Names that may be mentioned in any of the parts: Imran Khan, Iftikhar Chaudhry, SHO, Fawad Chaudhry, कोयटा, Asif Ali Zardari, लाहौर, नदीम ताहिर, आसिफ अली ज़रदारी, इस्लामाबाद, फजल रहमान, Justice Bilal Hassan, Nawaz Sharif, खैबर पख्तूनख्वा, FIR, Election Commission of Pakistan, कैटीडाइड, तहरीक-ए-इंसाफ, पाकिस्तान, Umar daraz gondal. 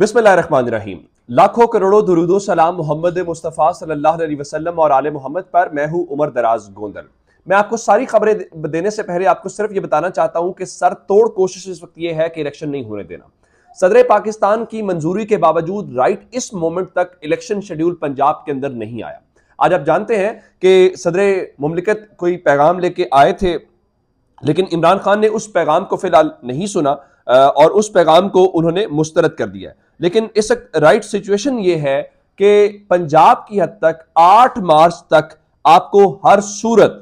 बिस्मिल्लाहिर्रहमानिर्रहीम। लाखों करोड़ों दुरूदो सलाम मोहम्मद मुस्तफ़ा सल्लल्लाहु अलैहि वसल्लम और आले मोहम्मद पर। मैं हूँ उमर दराज गोंदल। मैं आपको सारी खबरें देने से पहले आपको सिर्फ ये बताना चाहता हूँ कि सर तोड़ कोशिश इस वक्त ये है कि इलेक्शन नहीं होने देना। सदर पाकिस्तान की मंजूरी के बावजूद राइट इस मोमेंट तक इलेक्शन शेड्यूल पंजाब के अंदर नहीं आया। आज आप जानते हैं कि सदर मुमलिकत कोई पैगाम लेके आए थे, लेकिन इमरान खान ने उस पैगाम को फिलहाल नहीं सुना और उस पैगाम को उन्होंने मुस्तरद कर दिया। लेकिन इस राइट सिचुएशन ये है कि पंजाब की हद तक 8 मार्च तक आपको हर सूरत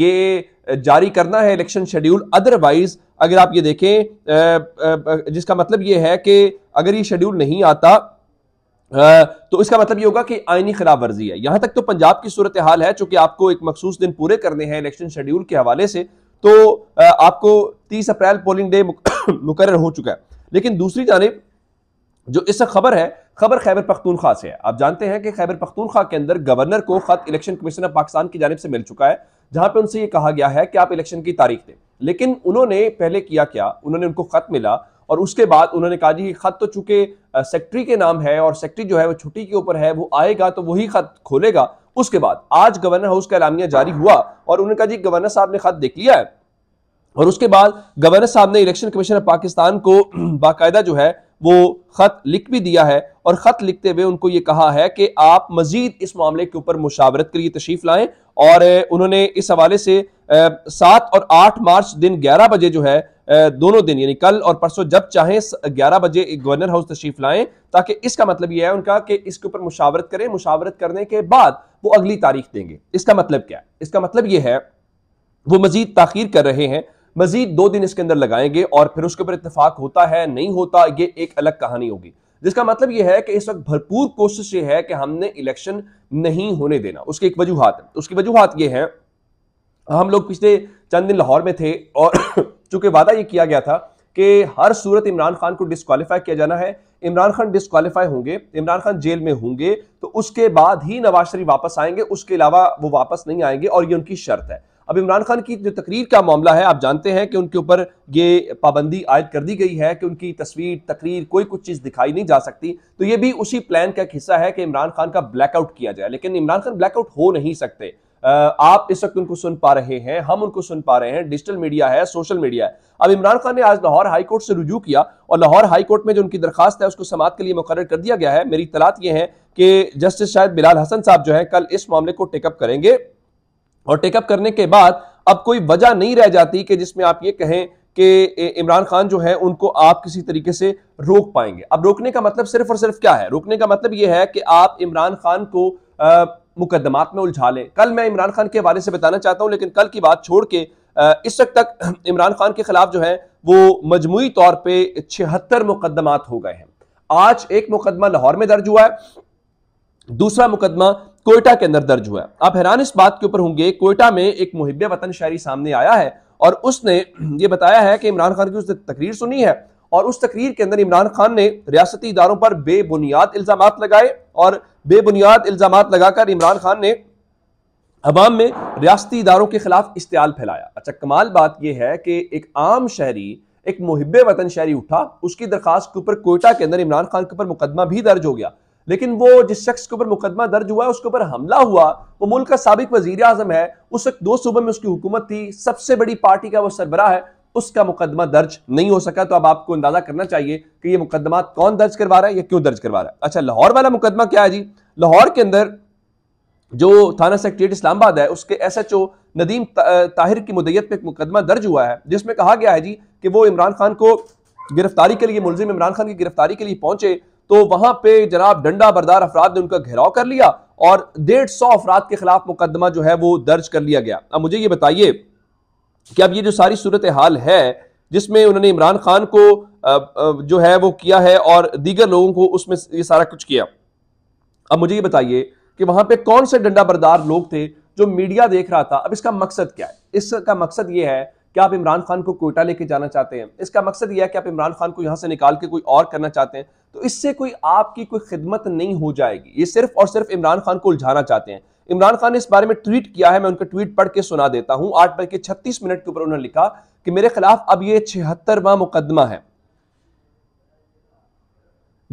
ये जारी करना है इलेक्शन शेड्यूल। अदरवाइज अगर आप ये देखें, जिसका मतलब ये है कि अगर ये शेड्यूल नहीं आता तो इसका मतलब ये होगा कि आईनी खिलाफ वर्जी है। यहां तक तो पंजाब की सूरत हाल है, चूंकि आपको एक मखसूस दिन पूरे करने हैं इलेक्शन शेड्यूल के हवाले से, तो आपको 30 अप्रैल पोलिंग डे मुकर्रर हो चुका है। लेकिन दूसरी जानिब जो इस खबर है, खबर खैबर पख्तूनख्वा से है। आप जानते हैं कि खैबर पख्तूनख्वा के अंदर गवर्नर को खत इलेक्शन कमीशन ऑफ पाकिस्तान की जानिब से मिल चुका है, जहां पे उनसे ये कहा गया है कि आप इलेक्शन की तारीख दें। लेकिन उन्होंने पहले किया क्या, उन्होंने उनको खत मिला और उसके बाद उन्होंने कहा जी खत तो चूंकि सेक्रेटरी के नाम है और सेक्रेटरी जो है वो छुट्टी के ऊपर है, वो आएगा तो वही खत खोलेगा। उसके बाद आज गवर्नर हाउस का एलामिया जारी हुआ और उन्होंने कहा जी गवर्नर साहब ने खत देख लिया है। और उसके बाद गवर्नर साहब ने इलेक्शन कमीशन ऑफ पाकिस्तान को बाकायदा जो है वो खत लिख भी दिया है और खत लिखते हुए उनको ये कहा है कि आप मजीद इस मामले के ऊपर मुशावरत के लिए तशरीफ लाएं। और उन्होंने इस हवाले से 7 और 8 मार्च दिन 11 बजे जो है दोनों दिन यानी कल और परसों जब चाहें 11 बजे गवर्नर हाउस तशरीफ लाएं, ताकि इसका मतलब यह है उनका कि इसके ऊपर मुशावरत करें। मुशावरत करने के बाद वो अगली तारीख देंगे। इसका मतलब क्या है, इसका मतलब यह है वो मजीद ताखीर कर रहे हैं, मजीद 2 दिन इसके अंदर लगाएंगे और फिर उसके ऊपर इत्तेफाक होता है नहीं होता ये एक अलग कहानी होगी। जिसका मतलब यह है कि इस वक्त भरपूर कोशिश ये है कि हमने इलेक्शन नहीं होने देना। उसकी एक वजूहत है, उसकी वजूहत ये है, हम लोग पिछले चंद दिन लाहौर में थे और चूंकि वादा ये किया गया था कि हर सूरत इमरान खान को डिस्क्वालीफाई किया जाना है। इमरान खान डिस्क्वालीफाई होंगे, इमरान खान जेल में होंगे, तो उसके बाद ही नवाज शरीफ वापस आएंगे, उसके अलावा वो वापस नहीं आएंगे और ये उनकी शर्त है। अब इमरान खान की जो तकरीर का मामला है, आप जानते हैं कि उनके ऊपर ये पाबंदी आयद कर दी गई है कि उनकी तस्वीर तकरीर कोई कुछ चीज़ दिखाई नहीं जा सकती। तो ये भी उसी प्लान का एक हिस्सा है कि इमरान खान का ब्लैकआउट किया जाए। लेकिन इमरान खान ब्लैकआउट हो नहीं सकते। आप इस वक्त उनको सुन पा रहे हैं, हम उनको सुन पा रहे हैं, डिजिटल मीडिया है, सोशल मीडिया है। अब इमरान खान ने आज लाहौर हाई कोर्ट से रुजू किया और लाहौर हाई कोर्ट में जो उनकी दरखास्त है उसको समाअत के लिए मुकर्रर कर दिया गया है। मेरी इत्तलात ये है कि जस्टिस शायद बिलाल हसन साहब जो है कल इस मामले को टेकअप करेंगे और टेकअप करने के बाद अब कोई वजह नहीं रह जाती कि जिसमें आप ये कहें कि इमरान खान जो है उनको आप किसी तरीके से रोक पाएंगे। अब रोकने का मतलब सिर्फ और सिर्फ क्या है, रोकने का मतलब ये है कि आप इमरान खान को मुकदमात में उलझा लें। कल मैं इमरान खान के हवाले से बताना चाहता हूं, लेकिन कल की बात छोड़ के इस वक्त तक इमरान खान के खिलाफ जो है वो मजमूई तौर पर 76 मुकदमात हो गए हैं। आज एक मुकदमा लाहौर में दर्ज हुआ है, दूसरा मुकदमा कोयटा के अंदर दर्ज हुआ है। आप हैरान इस बात के ऊपर होंगे, कोयटा में एक मुहिब्बे वतन शायरी सामने आया है और उसने ये बताया है कि इमरान खान की उसने तकरीर सुनी है और उस तकरीर के अंदर इमरान खान ने रियासती इदारों पर बेबुनियाद इल्जामात लगाए और बेबुनियाद इल्जामात लगाकर इमरान खान ने अवाम में रियासती इदारों के खिलाफ इश्तियाल फैलाया। अच्छा, कमाल बात यह है कि एक आम शहरी, एक मुहिब्बे वतन शहरी उठा, उसकी दरखास्त के ऊपर कोयटा के अंदर इमरान खान के ऊपर मुकदमा भी दर्ज हो गया। लेकिन वो जिस शख्स के ऊपर मुकदमा दर्ज हुआ है उसके ऊपर हमला हुआ, वो मुल्क का साबिक वजीर आजम है, उस वक्त 2 सूबों में उसकी हुकूमत थी, सबसे बड़ी पार्टी का वो सरबराह है, उसका मुकदमा दर्ज नहीं हो सका। तो अब आपको अंदाजा करना चाहिए कि ये मुकदमा कौन दर्ज करवा रहा है या क्यों दर्ज करवा रहा है। अच्छा, लाहौर वाला मुकदमा क्या है जी, लाहौर के अंदर जो थाना सेक्रेटेरिएट इस्लामाबाद है उसके SHO नदीम ताहिर की मुद्दत में एक मुकदमा दर्ज हुआ है, जिसमें कहा गया है जी कि वो इमरान खान को गिरफ्तारी के लिए, मुलजिम इमरान खान की गिरफ्तारी के लिए पहुंचे तो वहां पे जनाब डंडा बरदार अफराद ने उनका घेराव कर लिया और 150 अफराद के खिलाफ मुकदमा जो है वो दर्ज कर लिया गया। अब मुझे ये बताइए कि अब ये जो सारी सूरत हाल है जिसमें उन्होंने इमरान खान को जो है वो किया है और दीगर लोगों को उसमें ये सारा कुछ किया, अब मुझे ये बताइए कि वहां पे कौन से डंडा बरदार लोग थे जो मीडिया देख रहा था। अब इसका मकसद क्या है, इसका मकसद ये है कि आप इमरान खान को कोयटा लेके जाना चाहते हैं, इसका मकसद यह है कि आप इमरान खान को यहाँ से निकाल के कोई और करना चाहते हैं। तो इससे कोई आपकी कोई खिदमत नहीं हो जाएगी, ये सिर्फ और सिर्फ इमरान खान को उलझाना चाहते हैं। इमरान खान ने इस बारे में ट्वीट किया है, मैं उनका ट्वीट पढ़ के सुना देता हूँ। 8:36 के ऊपर उन्होंने लिखा कि मेरे खिलाफ अब ये 76वां मुकदमा है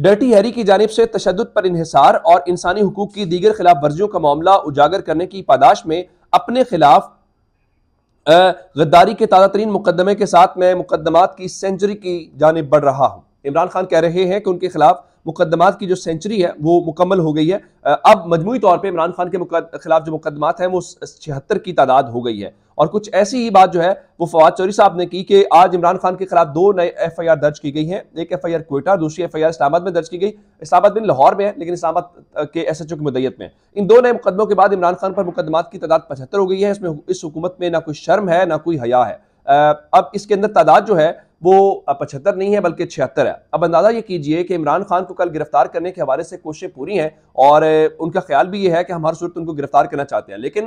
डर्टी हैरी की जानिब से तशद्दुद पर इन्हिसार और इंसानी हुकूक की दीगर खिलाफ वर्जियों का मामला उजागर करने की पादाश में अपने खिलाफ गद्दारी के ताज़ा तरीन मुकदमे के साथ मैं मुकदमात की सेंचुरी की जानिब बढ़ रहा हूँ। इमरान खान कह रहे हैं कि उनके खिलाफ मुकदमात की जो सेंचुरी है वो मुकम्मल हो गई है। अब मजमूई तौर पे इमरान खान के खिलाफ जो मुकदमात हैं वो 76 की तादाद हो गई है। और कुछ ऐसी ही बात जो है वो फवाद चौधरी साहब ने की कि आज इमरान खान के खिलाफ 2 नए FIR दर्ज की गई हैं। एक FIR क्वेटा, दूसरी FIR इस्लामाबाद में दर्ज की गई। इस्लामाबाद में लाहौर में है लेकिन इस्लामाबाद के SHO की मुदैयत में। इन 2 नए मुकदमों के बाद इमरान खान पर मुकदमात की तादाद 75 हो गई है। इसमें इस हुकूमत में ना कोई शर्म है ना कोई हया है। अब इसके अंदर तादाद जो है वो 75 नहीं है बल्कि 76 है। अब अंदाज़ा ये कीजिए कि इमरान खान को कल गिरफ्तार करने के हवाले से कोशिशें पूरी हैं और उनका ख्याल भी ये है कि हम हर सूरत उनको गिरफ्तार करना चाहते हैं। लेकिन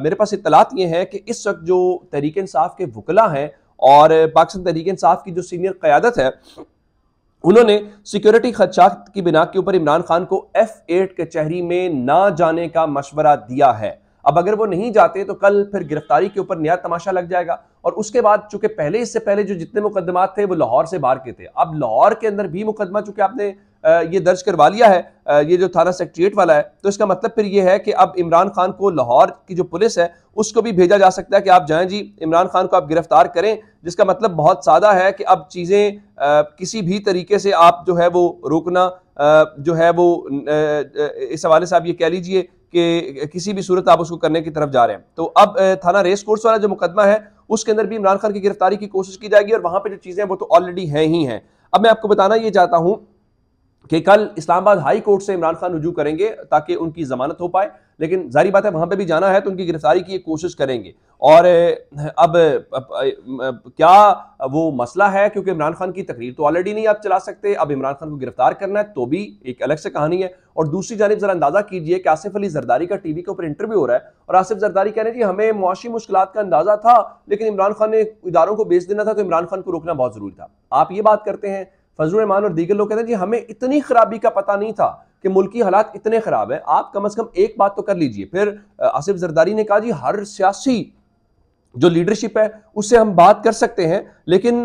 मेरे पास इत्तलात ये हैं कि इस वक्त जो तहरीक-ए-इंसाफ के वकला हैं और पाकिस्तान तहरीक-ए-इंसाफ की जो सीनियर क़यादत है उन्होंने सिक्योरिटी खदशात की बिना के ऊपर इमरान खान को F8 कचहरी में ना जाने का मशवरा दिया है। अब अगर वो नहीं जाते तो कल फिर गिरफ्तारी के ऊपर नया तमाशा लग जाएगा। और उसके बाद चूंकि पहले इससे पहले जो जितने मुकदमात थे वो लाहौर से बाहर के थे। अब लाहौर के अंदर भी मुकदमा चूंकि आपने ये दर्ज करवा लिया है, ये जो थाना सेक्रेटरिएट वाला है, तो इसका मतलब फिर ये है कि अब इमरान खान को लाहौर की जो पुलिस है उसको भी भेजा जा सकता है कि आप जाएं जी, इमरान खान को आप गिरफ्तार करें। जिसका मतलब बहुत सादा है कि अब चीज़ें किसी भी तरीके से आप जो है वो रोकना जो है वो इस हवाले से आप ये कह लीजिए कि किसी भी सूरत आप उसको करने की तरफ जा रहे हैं। तो अब थाना रेस कोर्स वाला जो मुकदमा है उसके अंदर भी इमरान खान की गिरफ्तारी की कोशिश की जाएगी और वहाँ पे जो चीज़ें हैं वो तो ऑलरेडी हैं ही हैं। अब मैं आपको बताना ये चाहता हूँ कि कल इस्लामाबाद हाई कोर्ट से इमरान खान रुजू करेंगे ताकि उनकी ज़मानत हो पाए। लेकिन जारी बात है वहाँ पे भी जाना है तो उनकी गिरफ्तारी की कोशिश करेंगे। और अब क्या वो मसला है क्योंकि इमरान खान की तकरीर तो ऑलरेडी नहीं आप चला सकते, अब इमरान खान को गिरफ्तार करना है तो भी एक अलग से कहानी है। और दूसरी जानिब ज़रा अंदाज़ा कीजिए कि आसिफ अली ज़रदारी का टीवी के ऊपर इंटरव्यू हो रहा है और आसिफ ज़रदारी कह रहे हैं जी हमें मुआशी मुश्किलात का अंदाज़ा था लेकिन इमरान खान ने इदारों को बेच देना था तो इमरान खान को रोकना बहुत ज़रूरी था। आप ये बात करते हैं। फजल रहमान और दीगर लोग कहते हैं जी हमें इतनी खराबी का पता नहीं था कि मुल्की हालात इतने ख़राब हैं। आप कम से कम एक बात तो कर लीजिए। फिर आसिफ जरदारी ने कहा जी हर सियासी जो लीडरशिप है उससे हम बात कर सकते हैं लेकिन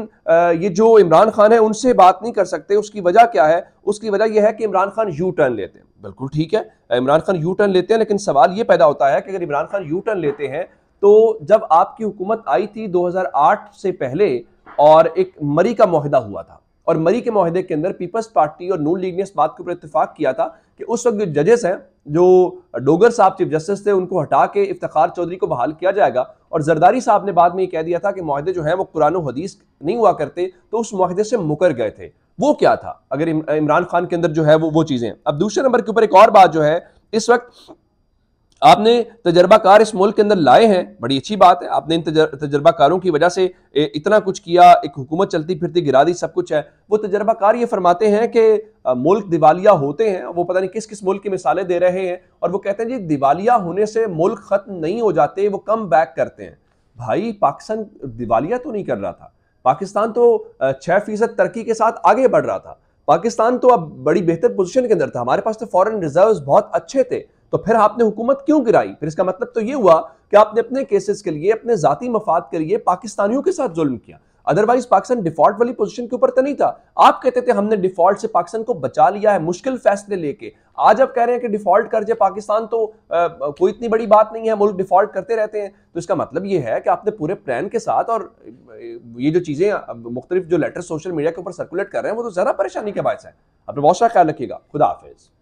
ये जो इमरान खान है उनसे बात नहीं कर सकते। उसकी वजह क्या है? उसकी वजह यह है कि इमरान खान यू टर्न लेते हैं। बिल्कुल ठीक है, इमरान खान यू टर्न लेते हैं लेकिन सवाल ये पैदा होता है कि अगर इमरान खान यू टर्न लेते हैं तो जब आपकी हुकूमत आई थी 2008 से पहले और एक मरी का मुआहदा हुआ था और मरी के माहदे के अंदर पीपल्स पार्टी और नून लीग ने इस बात के ऊपर इतफाक़ किया था कि उस वक्त जो जजेस हैं जो डोगर साहब चीफ जस्टिस थे उनको हटा के इफ्तिखार चौधरी को बहाल किया जाएगा। और जरदारी साहब ने बाद में ये कह दिया था कि माहदे जो हैं वो कुरान और हदीस नहीं हुआ करते तो उस माहदे से मुकर गए थे। वो क्या था अगर इमरान खान के अंदर जो है वो चीज़ें। अब दूसरे नंबर के ऊपर एक और बात जो है इस वक्त आपने तजर्बाकार इस मुल्क के अंदर लाए हैं, बड़ी अच्छी बात है। आपने इन तजर्बाकारों की वजह से इतना कुछ किया, एक हुकूमत चलती फिरती गिरा दी, सब कुछ है। वो तजर्बाकार ये फरमाते हैं कि मुल्क दिवालिया होते हैं। वो पता नहीं किस किस मुल्क की मिसालें दे रहे हैं और वो कहते हैं जी दिवालिया होने से मुल्क ख़त्म नहीं हो जाते, वो कम बैक करते हैं। भाई पाकिस्तान दिवालिया तो नहीं कर रहा था, पाकिस्तान तो 6% तरक्की के साथ आगे बढ़ रहा था। पाकिस्तान तो अब बड़ी बेहतर पोजिशन के अंदर था, हमारे पास तो फॉरेन रिजर्व्स बहुत अच्छे थे। तो फिर आपने हुकूमत क्यों गिराई? फिर इसका मतलब तो ये हुआ कि आपने अपने केसेस के लिए, अपने जाती मफाद के लिए पाकिस्तानियों के साथ जुल्म किया। अदरवाइज पाकिस्तान डिफॉल्ट वाली पोजीशन के ऊपर तो नहीं था। आप कहते थे हमने डिफॉल्ट से पाकिस्तान को बचा लिया है मुश्किल फैसले लेके। आज आप कह रहे हैं कि डिफॉल्ट कर जाए पाकिस्तान तो कोई इतनी बड़ी बात नहीं है, मुल्क डिफॉल्ट करते रहते हैं। तो इसका मतलब ये है कि आपने पूरे प्लान के साथ, और ये जो चीज़ें मुख्तलिफ जो लेटर सोशल मीडिया के ऊपर सर्कुलेट कर रहे हैं वो तो ज़्यादा परेशानी के बायस है। आपने बहुत सारा ख्याल रखिएगा। खुदा हाफिज़।